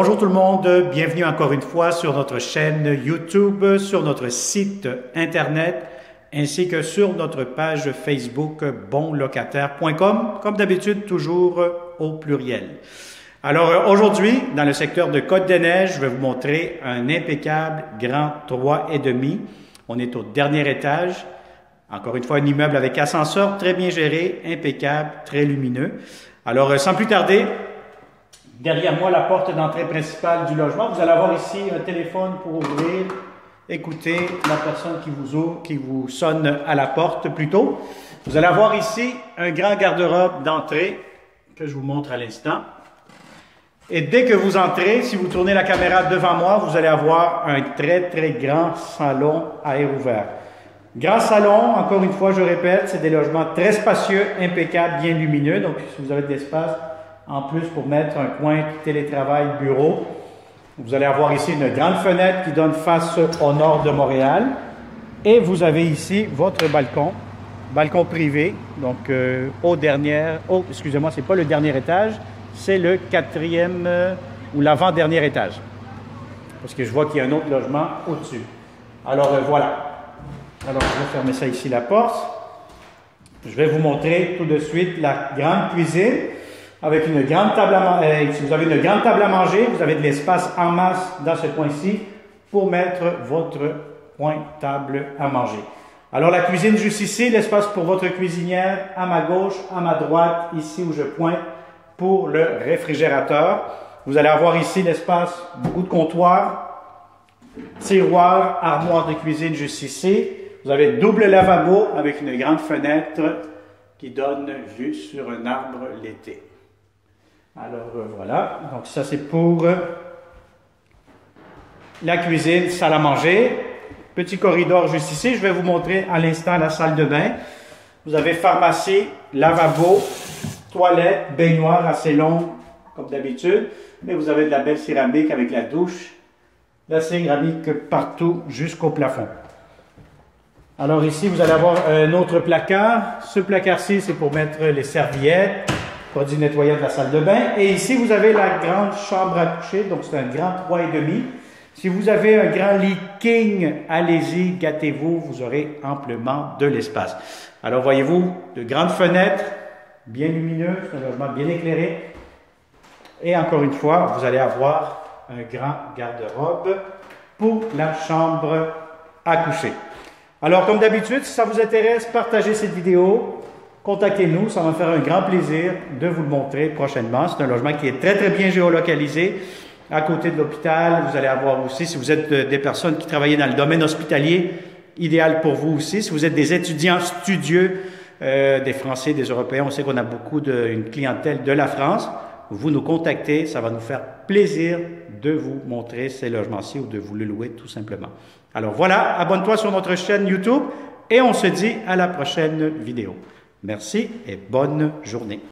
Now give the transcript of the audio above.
Bonjour tout le monde, bienvenue encore une fois sur notre chaîne YouTube, sur notre site internet, ainsi que sur notre page Facebook BonsLocataires.com, comme d'habitude, toujours au pluriel. Alors aujourd'hui, dans le secteur de Côte-des-Neiges, je vais vous montrer un impeccable grand 3,5. On est au dernier étage. Encore une fois, un immeuble avec ascenseur, très bien géré, impeccable, très lumineux. Alors, sans plus tarder, derrière moi, la porte d'entrée principale du logement. Vous allez avoir ici un téléphone pour ouvrir, écouter la personne qui vous ouvre, qui vous sonne à la porte plutôt. Vous allez avoir ici un grand garde-robe d'entrée que je vous montre à l'instant. Et dès que vous entrez, si vous tournez la caméra devant moi, vous allez avoir un très grand salon à air ouvert. Grand salon, encore une fois, je répète, c'est des logements très spacieux, impeccables, bien lumineux. Donc, si vous avez de l'espace en plus pour mettre un coin télétravail bureau, vous allez avoir ici une grande fenêtre qui donne face au nord de Montréal. Et vous avez ici votre balcon, balcon privé. Donc, excusez-moi, c'est pas le dernier étage, c'est le quatrième ou l'avant-dernier étage. Parce que je vois qu'il y a un autre logement au-dessus. Alors, voilà. Alors, je vais fermer ça ici, la porte. Je vais vous montrer tout de suite la grande cuisine avec une grande table à manger. Si vous avez une grande table à manger, vous avez de l'espace en masse dans ce coin-ci pour mettre votre coin table à manger. Alors, la cuisine juste ici, l'espace pour votre cuisinière à ma gauche, à ma droite, ici où je pointe pour le réfrigérateur. Vous allez avoir ici l'espace, beaucoup de comptoirs, tiroirs, armoires de cuisine juste ici. Vous avez double lavabo avec une grande fenêtre qui donne vue sur un arbre l'été. Alors voilà, donc ça c'est pour la cuisine, salle à manger. Petit corridor juste ici, je vais vous montrer à l'instant la salle de bain. Vous avez pharmacie, lavabo, toilette, baignoire assez longue comme d'habitude. Mais vous avez de la belle céramique avec la douche, la céramique partout jusqu'au plafond. Alors ici, vous allez avoir un autre placard. Ce placard-ci, c'est pour mettre les serviettes, produits nettoyants de la salle de bain. Et ici, vous avez la grande chambre à coucher, donc c'est un grand 3,5. Si vous avez un grand lit king, allez-y, gâtez-vous, vous aurez amplement de l'espace. Alors voyez-vous, de grandes fenêtres, bien lumineuses, c'est un logement bien éclairé. Et encore une fois, vous allez avoir un grand garde-robe pour la chambre à coucher. Alors, comme d'habitude, si ça vous intéresse, partagez cette vidéo, contactez-nous, ça va me faire un grand plaisir de vous le montrer prochainement. C'est un logement qui est très bien géolocalisé, à côté de l'hôpital. Vous allez avoir aussi, si vous êtes des personnes qui travaillent dans le domaine hospitalier, idéal pour vous aussi. Si vous êtes des étudiants studieux, des Français, des Européens, on sait qu'on a beaucoup une clientèle de la France, vous nous contactez, ça va nous faire plaisir de vous montrer ces logements-ci ou de vous le louer tout simplement. Alors voilà, abonne-toi sur notre chaîne YouTube et on se dit à la prochaine vidéo. Merci et bonne journée.